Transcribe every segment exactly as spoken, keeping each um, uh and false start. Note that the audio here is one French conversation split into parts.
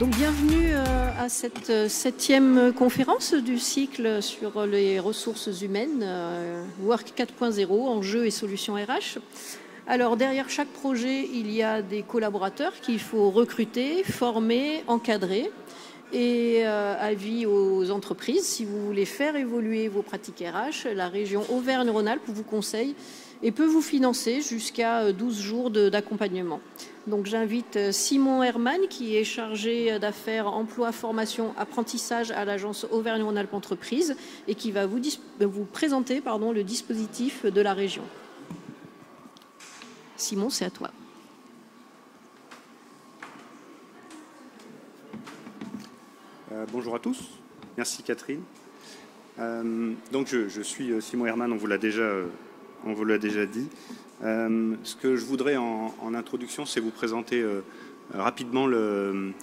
Donc bienvenue à cette septième conférence du cycle sur les ressources humaines, Work quatre point zéro, enjeux et solutions R H. Alors derrière chaque projet, il y a des collaborateurs qu'il faut recruter, former, encadrer et avis aux entreprises. Si vous voulez faire évoluer vos pratiques R H, la région Auvergne-Rhône-Alpes vous conseille et peut vous financer jusqu'à douze jours d'accompagnement. Donc j'invite Simon Hermann, qui est chargé d'affaires emploi, formation, apprentissage à l'agence Auvergne-Rhône-Alpes Entreprises et qui va vous, vous présenter pardon, le dispositif de la région. Simon, c'est à toi. Euh, bonjour à tous. Merci Catherine. Euh, donc je, je suis Simon Hermann, on vous l'a déjà, on vous l'a déjà dit. Euh, ce que je voudrais en, en introduction, c'est vous présenter euh, rapidement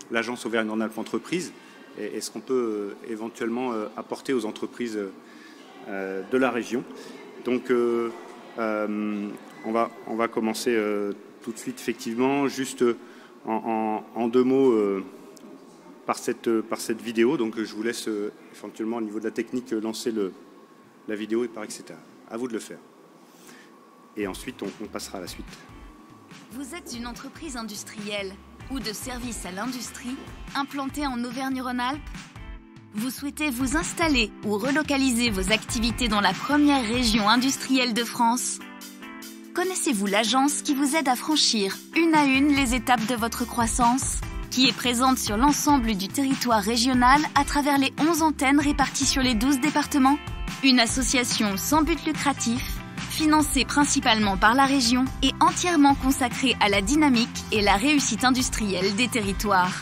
l'agence Auvergne-Rhône-Alpes Entreprises et, et ce qu'on peut euh, éventuellement euh, apporter aux entreprises euh, de la région. Donc, euh, euh, on, va, on va commencer euh, tout de suite, effectivement, juste en, en, en deux mots euh, par, cette, par cette vidéo. Donc, je vous laisse euh, éventuellement, au niveau de la technique, lancer le, la vidéo. Il paraît que c'est à, à vous de le faire. Et ensuite, on, on passera à la suite. Vous êtes une entreprise industrielle ou de service à l'industrie implantée en Auvergne-Rhône-Alpes? Vous souhaitez vous installer ou relocaliser vos activités dans la première région industrielle de France? Connaissez-vous l'agence qui vous aide à franchir une à une les étapes de votre croissance, qui est présente sur l'ensemble du territoire régional à travers les onze antennes réparties sur les douze départements? Une association sans but lucratif, financée principalement par la région et entièrement consacrée à la dynamique et la réussite industrielle des territoires.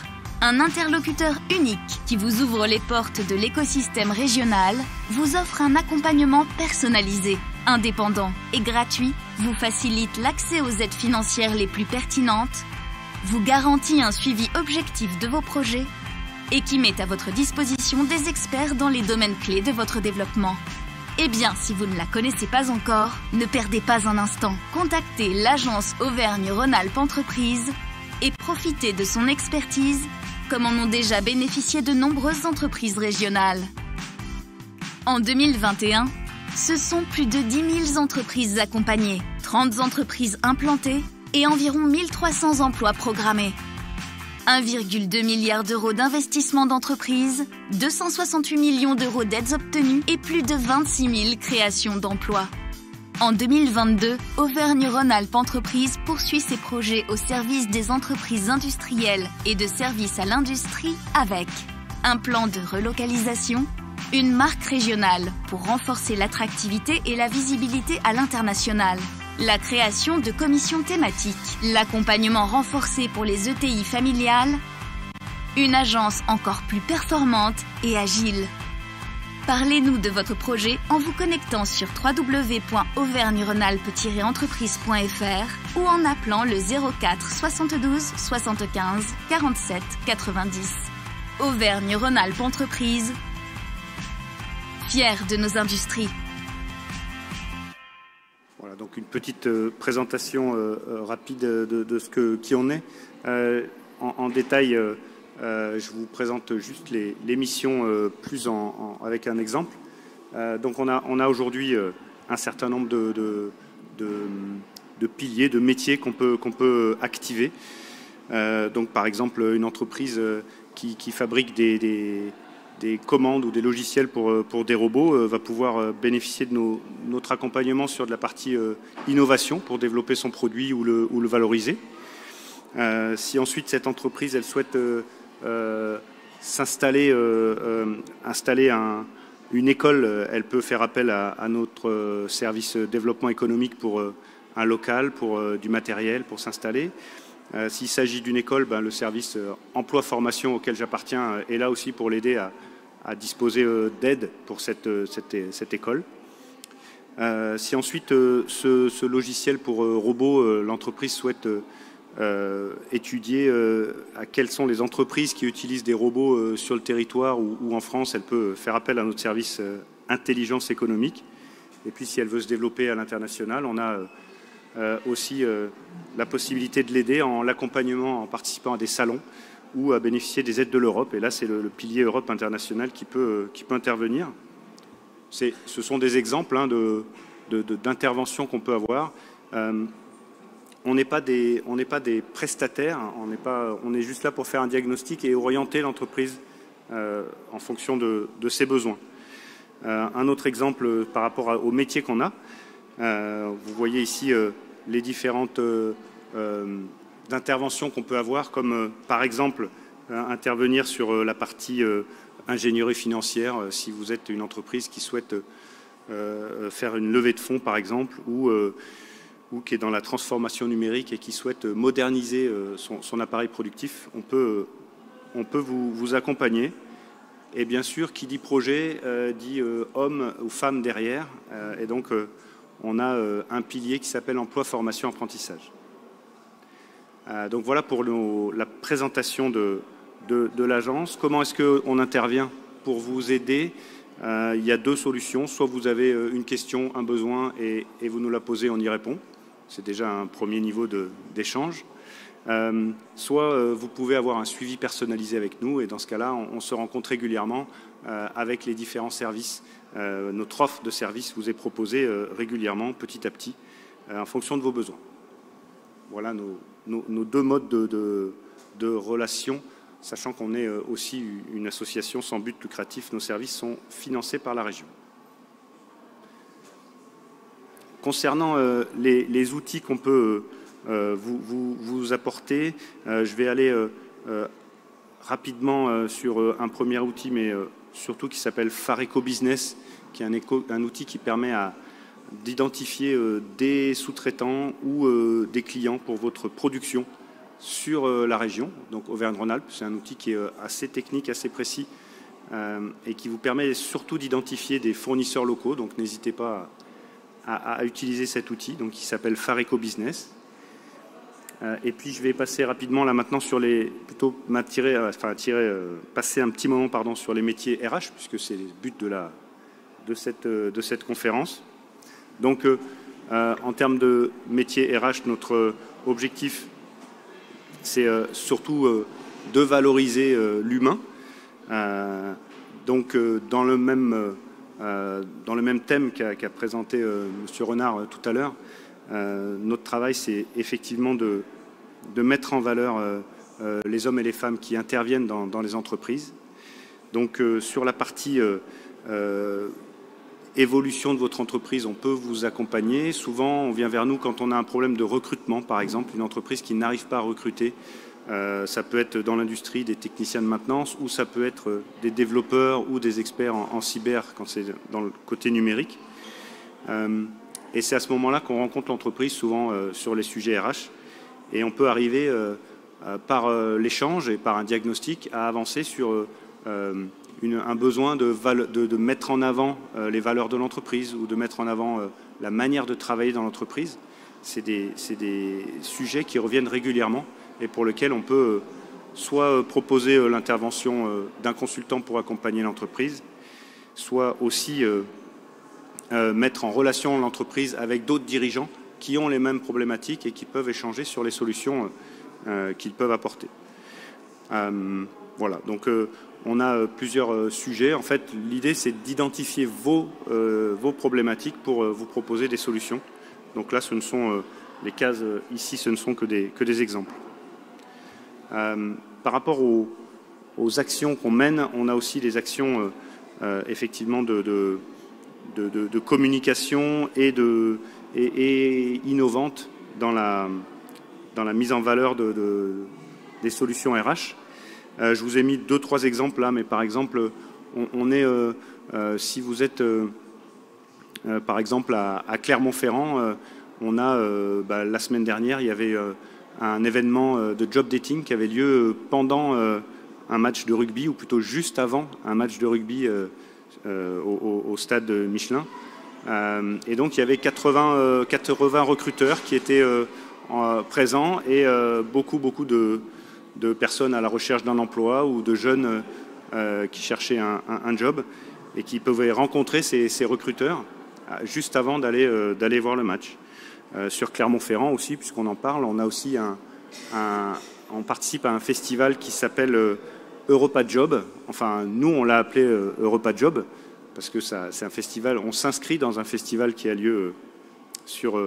Un interlocuteur unique qui vous ouvre les portes de l'écosystème régional, vous offre un accompagnement personnalisé, indépendant et gratuit, vous facilite l'accès aux aides financières les plus pertinentes, vous garantit un suivi objectif de vos projets et qui met à votre disposition des experts dans les domaines clés de votre développement. Eh bien, si vous ne la connaissez pas encore, ne perdez pas un instant. Contactez l'agence Auvergne-Rhône-Alpes Entreprises et profitez de son expertise, comme en ont déjà bénéficié de nombreuses entreprises régionales. En deux mille vingt et un, ce sont plus de dix mille entreprises accompagnées, trente entreprises implantées et environ mille trois cents emplois programmés. un virgule deux milliard d'euros d'investissement d'entreprise, deux cent soixante-huit millions d'euros d'aides obtenues et plus de vingt-six mille créations d'emplois. En deux mille vingt-deux, Auvergne-Rhône-Alpes Entreprises poursuit ses projets au service des entreprises industrielles et de services à l'industrie avec un plan de relocalisation, une marque régionale pour renforcer l'attractivité et la visibilité à l'international. La création de commissions thématiques, l'accompagnement renforcé pour les E T I familiales, une agence encore plus performante et agile. Parlez-nous de votre projet en vous connectant sur w w w point auvergne rhône alpes tiret entreprise point f r ou en appelant le zéro quatre soixante-douze soixante-quinze quarante-sept quatre-vingt-dix. Auvergne-Rhône-Alpes Entreprises, fiers de nos industries. Voilà, donc une petite euh, présentation euh, euh, rapide de, de ce que, qui on est. Euh, en, en détail, euh, euh, je vous présente juste les, les missions euh, plus en, en, avec un exemple. Euh, donc on a, on a aujourd'hui euh, un certain nombre de, de, de, de piliers, de métiers qu'on peut, qu'on peut activer. Euh, donc par exemple, une entreprise qui, qui fabrique des, des, des commandes ou des logiciels pour, pour des robots euh, va pouvoir bénéficier de nos, notre accompagnement sur de la partie euh, innovation pour développer son produit ou le, ou le valoriser. Euh, si ensuite cette entreprise elle souhaite euh, euh, s'installer, euh, euh, installer un, une école, elle peut faire appel à, à notre euh, service développement économique pour euh, un local, pour euh, du matériel, pour s'installer. Euh, S'il s'agit d'une école, ben, le service euh, emploi-formation auquel j'appartiens euh, est là aussi pour l'aider à, à disposer euh, d'aide pour cette, euh, cette, cette école. Euh, si ensuite euh, ce, ce logiciel pour euh, robot, euh, l'entreprise souhaite euh, euh, étudier euh, à quelles sont les entreprises qui utilisent des robots euh, sur le territoire ou, ou en France, elle peut faire appel à notre service euh, intelligence économique. Et puis si elle veut se développer à l'international, on a... Euh, Euh, aussi euh, la possibilité de l'aider en l'accompagnement, en participant à des salons ou à bénéficier des aides de l'Europe. Et là, c'est le, le pilier Europe internationale qui peut, qui peut intervenir. C'est, ce sont des exemples hein, de, de, de, d'interventions qu'on peut avoir. Euh, on n'est pas des, on n'est pas des prestataires, on n'est pas, on est juste là pour faire un diagnostic et orienter l'entreprise euh, en fonction de, de ses besoins. Euh, un autre exemple par rapport au métier qu'on a, euh, vous voyez ici euh, les différentes euh, euh, interventions qu'on peut avoir, comme euh, par exemple euh, intervenir sur euh, la partie euh, ingénierie financière, euh, si vous êtes une entreprise qui souhaite euh, faire une levée de fonds par exemple, ou, euh, ou qui est dans la transformation numérique et qui souhaite euh, moderniser euh, son, son appareil productif, on peut, euh, on peut vous, vous accompagner. Et bien sûr, qui dit projet, euh, dit euh, homme ou femme derrière. Euh, et donc, euh, on a euh, un pilier qui s'appelle emploi, formation, apprentissage. Euh, donc voilà pour nos, la présentation de, de, de l'agence. Comment est-ce qu'on intervient pour vous aider? euh, Il y a deux solutions. Soit vous avez une question, un besoin, et, et vous nous la posez, on y répond. C'est déjà un premier niveau d'échange. Euh, soit euh, vous pouvez avoir un suivi personnalisé avec nous, et dans ce cas-là, on, on se rencontre régulièrement euh, avec les différents services. Euh, notre offre de service vous est proposée euh, régulièrement, petit à petit, euh, en fonction de vos besoins. Voilà nos, nos, nos deux modes de, de, de relation, sachant qu'on est euh, aussi une association sans but lucratif. Nos services sont financés par la région. Concernant euh, les, les outils qu'on peut euh, Euh, vous, vous, vous apportez. Euh, je vais aller euh, euh, rapidement euh, sur euh, un premier outil, mais euh, surtout qui s'appelle Fareco Business, qui est un, éco, un outil qui permet d'identifier euh, des sous-traitants ou euh, des clients pour votre production sur euh, la région, donc Auvergne-Rhône-Alpes. C'est un outil qui est euh, assez technique, assez précis, euh, et qui vous permet surtout d'identifier des fournisseurs locaux. Donc n'hésitez pas à, à, à utiliser cet outil, donc, qui s'appelle Fareco Business. Et puis je vais passer rapidement là maintenant sur les plutôt m'attirer, enfin attirer, passer un petit moment pardon sur les métiers R H, puisque c'est le but de la de cette de cette conférence. Donc euh, en termes de métiers R H, notre objectif c'est euh, surtout euh, de valoriser euh, l'humain. Euh, donc euh, dans le même euh, dans le même thème qu'a qu'a présenté euh, M. Renard euh, tout à l'heure. Euh, notre travail, c'est effectivement de, de mettre en valeur euh, euh, les hommes et les femmes qui interviennent dans, dans les entreprises. Donc, euh, sur la partie euh, euh, évolution de votre entreprise, on peut vous accompagner. Souvent, on vient vers nous quand on a un problème de recrutement, par exemple, une entreprise qui n'arrive pas à recruter. Euh, ça peut être dans l'industrie des techniciens de maintenance, ou ça peut être des développeurs ou des experts en, en cyber quand c'est dans le côté numérique. Euh, Et c'est à ce moment-là qu'on rencontre l'entreprise, souvent euh, sur les sujets R H. Et on peut arriver, euh, euh, par euh, l'échange et par un diagnostic, à avancer sur euh, une, un besoin de, de, de mettre en avant euh, les valeurs de l'entreprise, ou de mettre en avant euh, la manière de travailler dans l'entreprise. C'est des, c'est des sujets qui reviennent régulièrement et pour lesquels on peut euh, soit euh, proposer euh, l'intervention euh, d'un consultant pour accompagner l'entreprise, soit aussi... Euh, Euh, mettre en relation l'entreprise avec d'autres dirigeants qui ont les mêmes problématiques et qui peuvent échanger sur les solutions euh, euh, qu'ils peuvent apporter. Euh, voilà, donc euh, on a euh, plusieurs euh, sujets. En fait, l'idée, c'est d'identifier vos, euh, vos problématiques pour euh, vous proposer des solutions. Donc là, ce ne sont euh, les cases euh, ici, ce ne sont que des, que des exemples. Euh, par rapport aux, aux actions qu'on mène, on a aussi des actions euh, euh, effectivement de... de De, de, de communication et, de, et, et innovante dans la, dans la mise en valeur de, de, des solutions R H. Euh, je vous ai mis deux, trois exemples là, mais par exemple, on, on est, euh, euh, si vous êtes euh, euh, par exemple à, à Clermont-Ferrand, euh, on a, euh, bah, la semaine dernière, il y avait euh, un événement euh, de job dating qui avait lieu pendant euh, un match de rugby, ou plutôt juste avant un match de rugby euh, Euh, au, au stade Michelin. Euh, et donc il y avait quatre-vingts recruteurs qui étaient euh, en, présents, et euh, beaucoup, beaucoup de, de personnes à la recherche d'un emploi, ou de jeunes euh, qui cherchaient un, un, un job et qui pouvaient rencontrer ces, ces recruteurs juste avant d'aller euh, d'aller voir le match. Euh, sur Clermont-Ferrand aussi, puisqu'on en parle, on a aussi un, un, on participe à un festival qui s'appelle Europa Job. Enfin, nous, on l'a appelé Europa Job parce que c'est un festival. On s'inscrit dans un festival qui a lieu sur,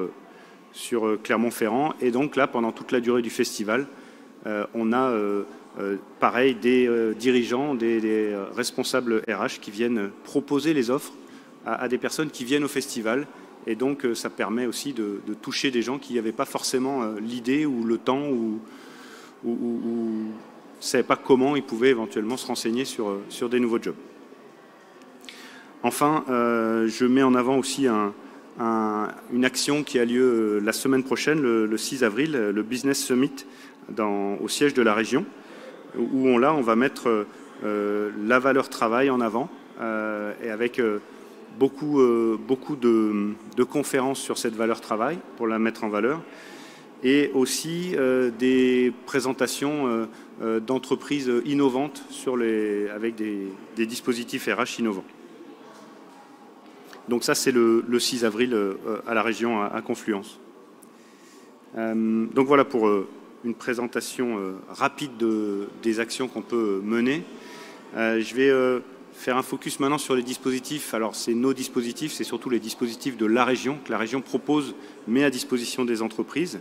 sur Clermont-Ferrand. Et donc là, pendant toute la durée du festival, on a pareil des dirigeants, des, des responsables R H qui viennent proposer les offres à, à des personnes qui viennent au festival. Et donc, ça permet aussi de, de toucher des gens qui n'avaient pas forcément l'idée ou le temps ou ne savaient pas comment ils pouvaient éventuellement se renseigner sur, sur des nouveaux jobs. Enfin, euh, je mets en avant aussi un, un, une action qui a lieu la semaine prochaine, le, le six avril, le Business Summit dans, au siège de la région, où on, là, on va mettre euh, la valeur travail en avant euh, et avec... Euh, Beaucoup, euh, beaucoup de, de conférences sur cette valeur travail pour la mettre en valeur et aussi euh, des présentations euh, euh, d'entreprises innovantes sur les, avec des, des dispositifs R H innovants. Donc ça, c'est le, le six avril euh, à la région à, à Confluence. Euh, donc voilà pour euh, une présentation euh, rapide de, des actions qu'on peut mener. Euh, je vais... Euh, faire un focus maintenant sur les dispositifs. Alors, c'est nos dispositifs, c'est surtout les dispositifs de la région, que la région propose, met à disposition des entreprises.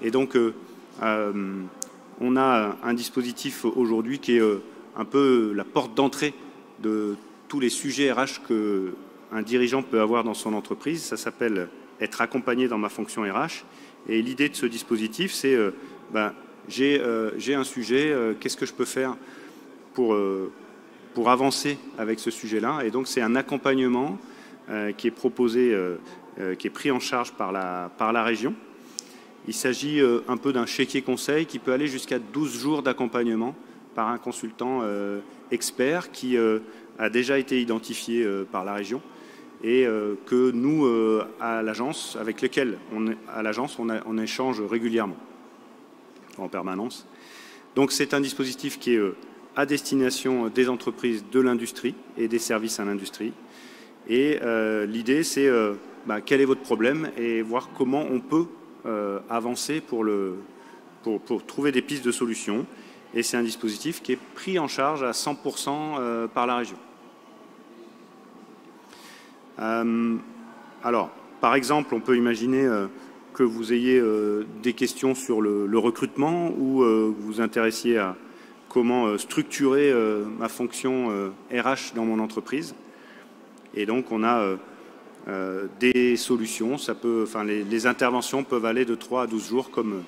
Et donc, euh, euh, on a un dispositif aujourd'hui qui est euh, un peu la porte d'entrée de tous les sujets R H qu'un dirigeant peut avoir dans son entreprise. Ça s'appelle « Être accompagné dans ma fonction R H ». Et l'idée de ce dispositif, c'est euh, ben, « j'ai euh, j'ai un sujet, euh, qu'est-ce que je peux faire pour... Euh, pour avancer avec ce sujet-là. Et donc, c'est un accompagnement euh, qui est proposé, euh, euh, qui est pris en charge par la, par la région. Il s'agit euh, un peu d'un chéquier conseil qui peut aller jusqu'à douze jours d'accompagnement par un consultant euh, expert qui euh, a déjà été identifié euh, par la région et euh, que nous, euh, à l'agence, avec lesquels on, à l'agence, on, on échange régulièrement, en permanence. Donc, c'est un dispositif qui est... Euh, à destination des entreprises de l'industrie et des services à l'industrie. Et euh, l'idée, c'est euh, bah, quel est votre problème et voir comment on peut euh, avancer pour, le, pour, pour trouver des pistes de solutions. Et c'est un dispositif qui est pris en charge à cent pour cent euh, par la région. Euh, alors, par exemple, on peut imaginer... Euh, que vous ayez euh, des questions sur le, le recrutement ou euh, vous vous intéressiez à comment structurer ma fonction R H dans mon entreprise. Et donc, on a des solutions. Ça peut, enfin, les, les interventions peuvent aller de trois à douze jours, comme,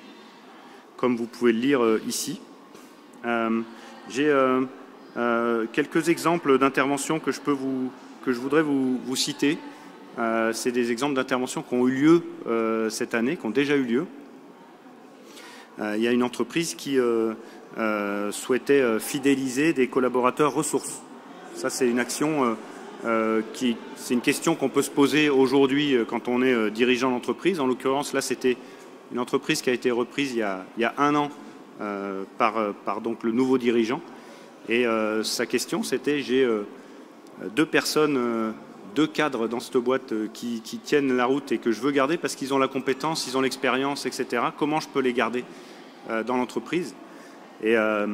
comme vous pouvez le lire ici. Euh, j'ai euh, euh, quelques exemples d'interventions que je peux vous, que je voudrais vous, vous citer. Euh, c'est des exemples d'interventions qui ont eu lieu euh, cette année, qui ont déjà eu lieu. Euh, il y a une entreprise qui... Euh, Euh, souhaitait euh, fidéliser des collaborateurs ressources. Ça, c'est une action, euh, euh, qui, c'est une question qu'on peut se poser aujourd'hui euh, quand on est euh, dirigeant d'entreprise. En l'occurrence, là, c'était une entreprise qui a été reprise il y a, il y a un an euh, par, euh, par donc, le nouveau dirigeant. Et euh, sa question, c'était, j'ai euh, deux personnes, euh, deux cadres dans cette boîte euh, qui, qui tiennent la route et que je veux garder parce qu'ils ont la compétence, ils ont l'expérience, et cetera. Comment je peux les garder euh, dans l'entreprise ? Et euh,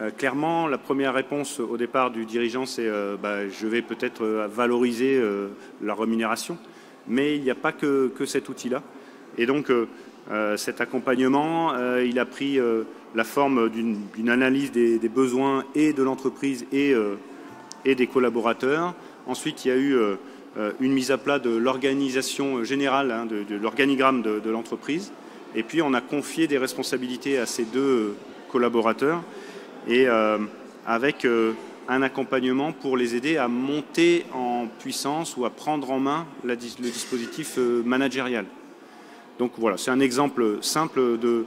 euh, clairement, la première réponse au départ du dirigeant, c'est euh, bah, je vais peut-être euh, valoriser euh, la rémunération. Mais il n'y a pas que, que cet outil-là. Et donc, euh, euh, cet accompagnement, euh, il a pris euh, la forme d'une analyse des, des besoins et de l'entreprise et, euh, et des collaborateurs. Ensuite, il y a eu euh, une mise à plat de l'organisation générale, hein, de, de l'organigramme de, de l'entreprise. Et puis, on a confié des responsabilités à ces deux... Euh, collaborateurs et euh, avec euh, un accompagnement pour les aider à monter en puissance ou à prendre en main la, le dispositif euh, managérial. Donc voilà, c'est un exemple simple de,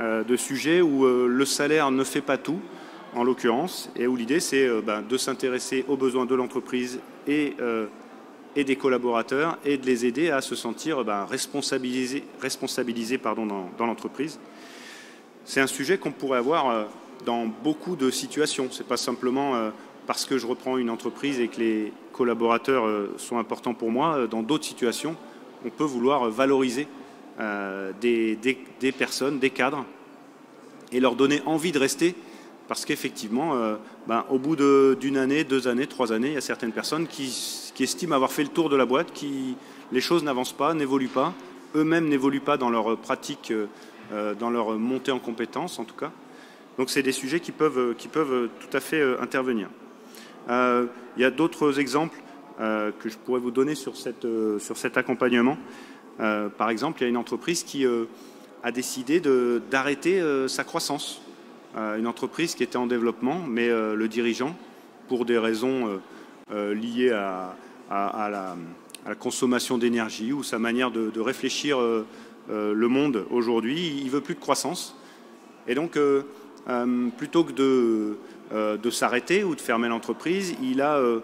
euh, de sujet où euh, le salaire ne fait pas tout, en l'occurrence, et où l'idée c'est euh, ben, de s'intéresser aux besoins de l'entreprise et, euh, et des collaborateurs et de les aider à se sentir ben, responsabilisés, responsabilisés pardon, dans, dans l'entreprise. C'est un sujet qu'on pourrait avoir dans beaucoup de situations. Ce n'est pas simplement parce que je reprends une entreprise et que les collaborateurs sont importants pour moi. Dans d'autres situations, on peut vouloir valoriser des, des, des personnes, des cadres et leur donner envie de rester. Parce qu'effectivement, euh, ben, au bout d'une année, deux années, trois années, il y a certaines personnes qui, qui estiment avoir fait le tour de la boîte, qui les choses n'avancent pas, n'évoluent pas, eux-mêmes n'évoluent pas dans leur pratique, euh, dans leur montée en compétences en tout cas. Donc c'est des sujets qui peuvent, qui peuvent tout à fait euh, intervenir. Euh, il y a d'autres exemples euh, que je pourrais vous donner sur, cette, euh, sur cet accompagnement. Euh, par exemple, il y a une entreprise qui euh, a décidé d'arrêter euh, sa croissance. Une entreprise qui était en développement, mais euh, le dirigeant, pour des raisons euh, euh, liées à, à, à, la, à la consommation d'énergie ou sa manière de, de réfléchir euh, euh, le monde aujourd'hui, il ne veut plus de croissance. Et donc, euh, euh, plutôt que de, euh, de s'arrêter ou de fermer l'entreprise, il a euh,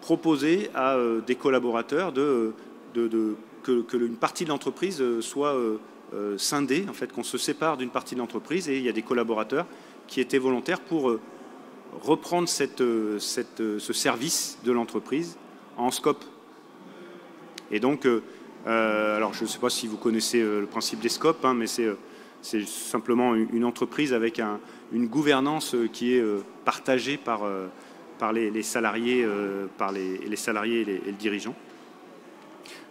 proposé à euh, des collaborateurs de, de, de, que, que une partie de l'entreprise soit... Euh, Euh, scindé, en fait, qu'on se sépare d'une partie de l'entreprise, et il y a des collaborateurs qui étaient volontaires pour euh, reprendre cette, euh, cette, euh, ce service de l'entreprise en scope. Et donc, euh, euh, alors je ne sais pas si vous connaissez euh, le principe des scopes, hein, mais c'est euh, c'est simplement une entreprise avec un, une gouvernance euh, qui est euh, partagée par, euh, par les, les salariés, euh, par les, les salariés et, les, et le dirigeant.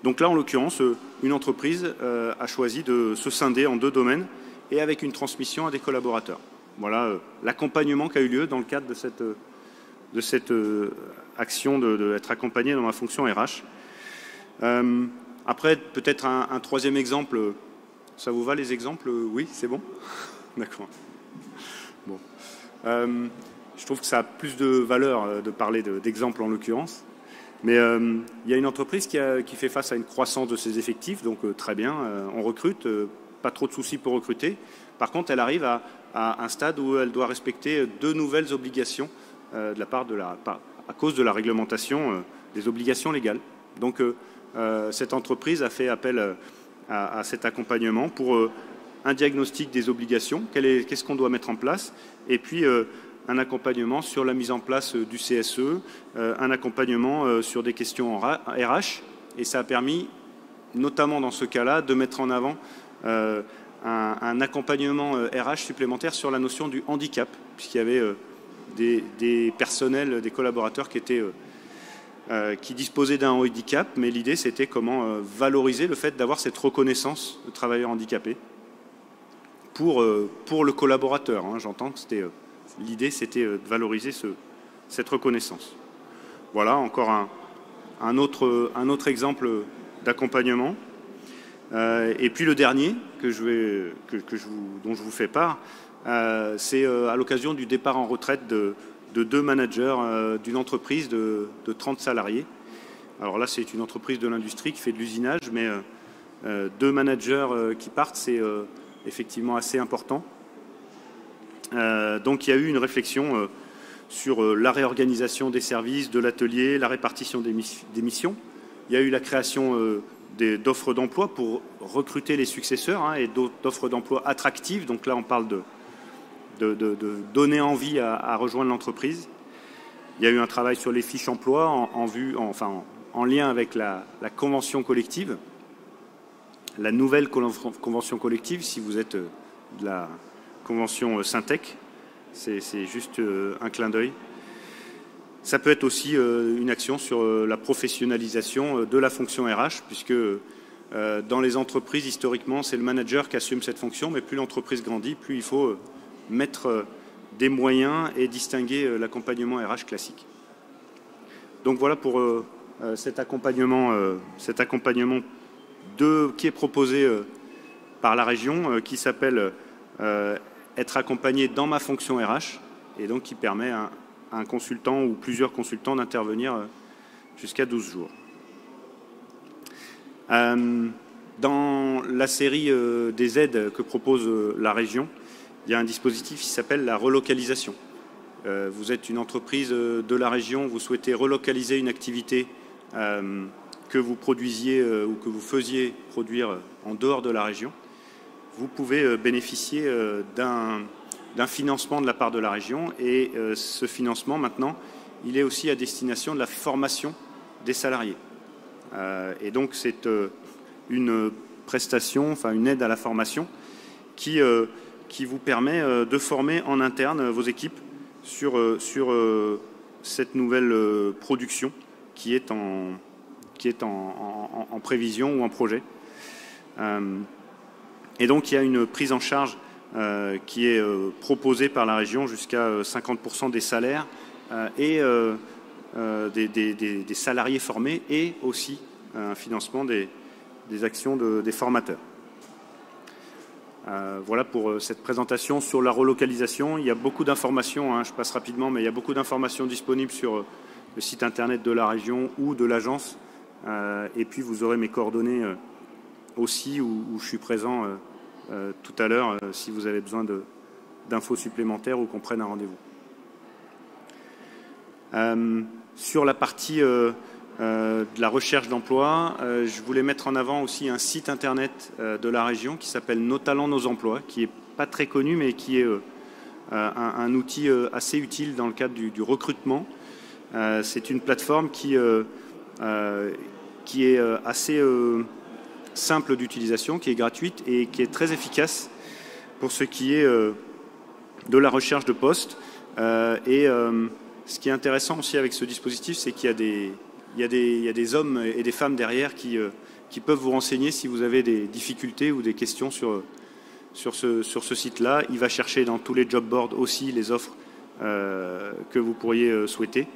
Donc là, en l'occurrence, une entreprise a choisi de se scinder en deux domaines et avec une transmission à des collaborateurs. Voilà l'accompagnement qui a eu lieu dans le cadre de cette, de cette action d'être accompagné dans la fonction R H. Euh, après, peut-être un, un troisième exemple. Ça vous va, les exemples? Oui, c'est bon. D'accord. Bon. Euh, je trouve que ça a plus de valeur de parler d'exemples en l'occurrence. Mais euh, il y a une entreprise qui, a, qui fait face à une croissance de ses effectifs, donc euh, très bien, euh, on recrute, euh, pas trop de soucis pour recruter. Par contre, elle arrive à, à un stade où elle doit respecter deux nouvelles obligations euh, de la part de la, à cause de la réglementation euh, des obligations légales. Donc euh, euh, cette entreprise a fait appel euh, à, à cet accompagnement pour euh, un diagnostic des obligations, qu'est-ce qu'on doit mettre en place, et puis... Euh, un accompagnement sur la mise en place du C S E, euh, un accompagnement euh, sur des questions en R H. Et ça a permis, notamment dans ce cas-là, de mettre en avant euh, un, un accompagnement euh, R H supplémentaire sur la notion du handicap, puisqu'il y avait euh, des, des personnels, des collaborateurs qui, étaient, euh, euh, qui disposaient d'un handicap. Mais l'idée, c'était comment euh, valoriser le fait d'avoir cette reconnaissance de travailleurs handicapés pour, euh, pour le collaborateur. Hein. J'entends que c'était... Euh, L'idée, c'était de valoriser ce, cette reconnaissance. Voilà, encore un, un, autre, un autre exemple d'accompagnement. Euh, et puis le dernier, que je vais, que, que je vous, dont je vous fais part, euh, c'est euh, à l'occasion du départ en retraite de, de deux managers euh, d'une entreprise de, de trente salariés. Alors là, c'est une entreprise de l'industrie qui fait de l'usinage, mais euh, euh, deux managers euh, qui partent, c'est euh, effectivement assez important. Euh, donc il y a eu une réflexion euh, sur euh, la réorganisation des services, de l'atelier, la répartition des, mis des missions. Il y a eu la création euh, d'offres d'emploi pour recruter les successeurs, hein, et d'offres d'emploi attractives. Donc là, on parle de, de, de, de donner envie à, à rejoindre l'entreprise. Il y a eu un travail sur les fiches emploi en, en, vue, en, enfin, en, en lien avec la, la convention collective, la nouvelle convention collective, si vous êtes euh, de la... Convention Syntec, c'est juste un clin d'œil. Ça peut être aussi une action sur la professionnalisation de la fonction R H, puisque dans les entreprises, historiquement, c'est le manager qui assume cette fonction, mais plus l'entreprise grandit, plus il faut mettre des moyens et distinguer l'accompagnement R H classique. Donc voilà pour cet accompagnement, cet accompagnement de, qui est proposé par la région, qui s'appelle... Euh, être accompagné dans ma fonction R H, et donc qui permet à, à un consultant ou plusieurs consultants d'intervenir jusqu'à douze jours. Euh, dans la série euh, des aides que propose euh, la région, il y a un dispositif qui s'appelle la relocalisation. Euh, vous êtes une entreprise euh, de la région, vous souhaitez relocaliser une activité euh, que vous produisiez euh, ou que vous faisiez produire euh, en dehors de la région. Vous pouvez bénéficier d'un financement de la part de la région, et ce financement maintenant, il est aussi à destination de la formation des salariés. Et donc c'est une prestation, enfin une aide à la formation qui qui vous permet de former en interne vos équipes sur, sur cette nouvelle production qui est en, qui est en, en, en prévision ou en projet. Et donc il y a une prise en charge qui est proposée par la région jusqu'à cinquante pour cent des salaires et des, des, des, des salariés formés, et aussi un financement des, des actions de, des formateurs. Euh, voilà pour euh, cette présentation sur la relocalisation. Il y a beaucoup d'informations, hein, je passe rapidement, mais il y a beaucoup d'informations disponibles sur euh, le site internet de la région ou de l'agence. Euh, et puis vous aurez mes coordonnées euh, aussi, où, où je suis présent euh, euh, tout à l'heure, euh, si vous avez besoin d'infos supplémentaires ou qu'on prenne un rendez-vous. Euh, sur la partie euh, Euh, de la recherche d'emploi, euh, je voulais mettre en avant aussi un site internet euh, de la région qui s'appelle Nos Talents, Nos Emplois, qui n'est pas très connu, mais qui est euh, un, un outil euh, assez utile dans le cadre du, du recrutement. Euh, c'est une plateforme qui, euh, euh, qui est euh, assez euh, simple d'utilisation, qui est gratuite et qui est très efficace pour ce qui est euh, de la recherche de postes. Euh, et euh, ce qui est intéressant aussi avec ce dispositif, c'est qu'il y a des Il y a des, il y a des hommes et des femmes derrière qui, euh, qui peuvent vous renseigner si vous avez des difficultés ou des questions sur, sur ce, sur ce site-là. Il va chercher dans tous les job boards aussi les offres euh, que vous pourriez euh, souhaiter.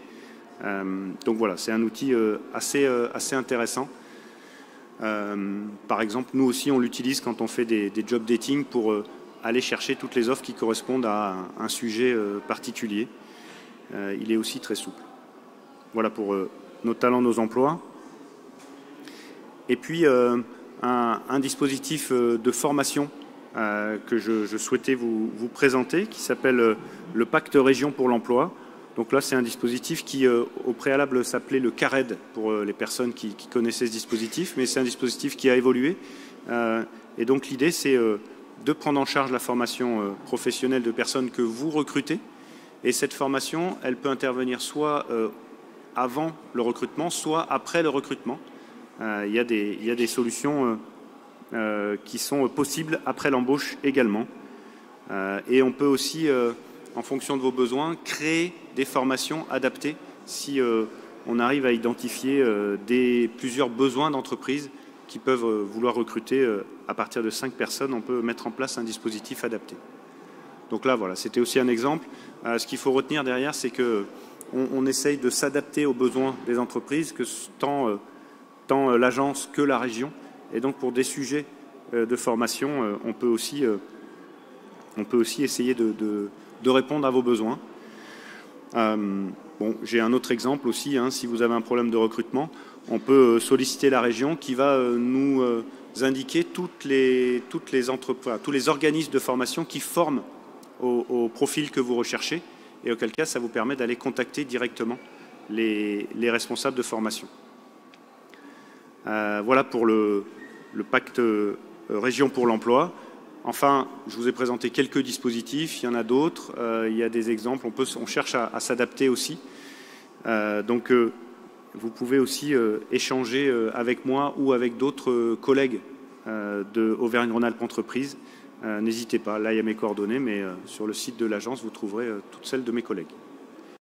Euh, donc voilà, c'est un outil euh, assez, euh, assez intéressant. Euh, par exemple, nous aussi, on l'utilise quand on fait des, des job dating pour euh, aller chercher toutes les offres qui correspondent à un, un sujet euh, particulier. Euh, il est aussi très souple. Voilà pour... Euh, Nos Talents, Nos Emplois. Et puis, euh, un, un dispositif de formation euh, que je, je souhaitais vous, vous présenter, qui s'appelle le Pacte Région pour l'Emploi. Donc là, c'est un dispositif qui, euh, au préalable, s'appelait le CARED, pour euh, les personnes qui, qui connaissaient ce dispositif, mais c'est un dispositif qui a évolué. Euh, et donc, l'idée, c'est euh, de prendre en charge la formation euh, professionnelle de personnes que vous recrutez. Et cette formation, elle peut intervenir soit... Euh, avant le recrutement, soit après le recrutement. Euh, il y a des, il y a des solutions euh, euh, qui sont possibles après l'embauche également. Euh, et on peut aussi, euh, en fonction de vos besoins, créer des formations adaptées si euh, on arrive à identifier euh, des, plusieurs besoins d'entreprises qui peuvent euh, vouloir recruter euh, à partir de cinq personnes. On peut mettre en place un dispositif adapté. Donc là, voilà, c'était aussi un exemple. Euh, ce qu'il faut retenir derrière, c'est que On, on essaye de s'adapter aux besoins des entreprises, que tant, euh, tant l'agence que la région. Et donc pour des sujets euh, de formation, euh, on peut aussi, euh, on peut aussi essayer de, de, de répondre à vos besoins. Euh, bon, j'ai un autre exemple aussi, hein, si vous avez un problème de recrutement, on peut solliciter la région qui va euh, nous euh, indiquer toutes les, toutes les entreprises, tous les organismes de formation qui forment au, au profil que vous recherchez. Et auquel cas, ça vous permet d'aller contacter directement les, les responsables de formation. Euh, voilà pour le, le pacte euh, Région pour l'Emploi. Enfin, je vous ai présenté quelques dispositifs, il y en a d'autres, euh, il y a des exemples, on, peut, on cherche à, à s'adapter aussi. Euh, donc, euh, vous pouvez aussi euh, échanger euh, avec moi ou avec d'autres euh, collègues euh, de Auvergne-Rhône-Alpes Entreprises. Euh, n'hésitez pas, là il y a mes coordonnées, mais euh, sur le site de l'agence, vous trouverez euh, toutes celles de mes collègues.